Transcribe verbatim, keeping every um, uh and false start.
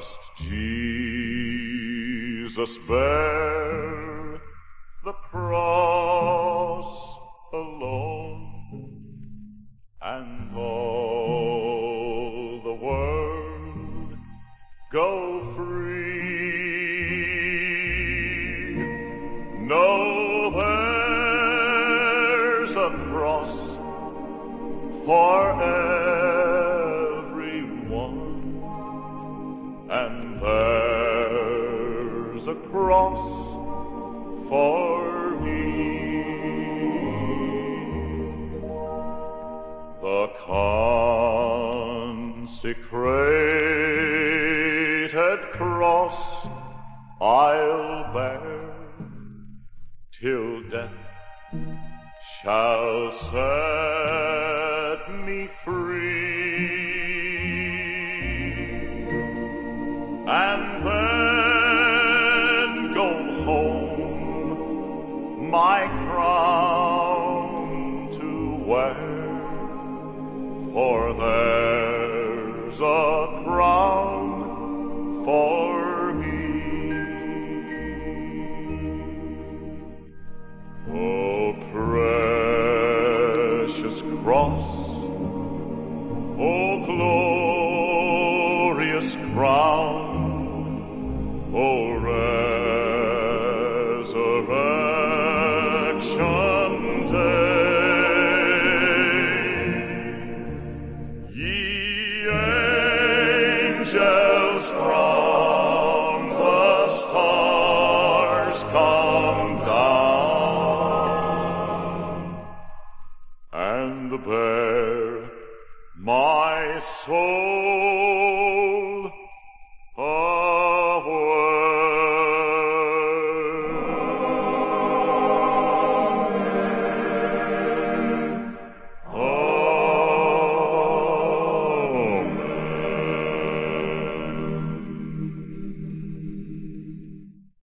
must Jesus bear the cross alone, and all the world go free? No, there's a cross forever, and there's a cross for me. The consecrated cross I'll bear till death shall set me free. And then go home, my crown to wear, for there's a crown for me. Oh, precious cross, oh, glorious crown, oh, resurrection day, ye angels from the stars come down and bear my soul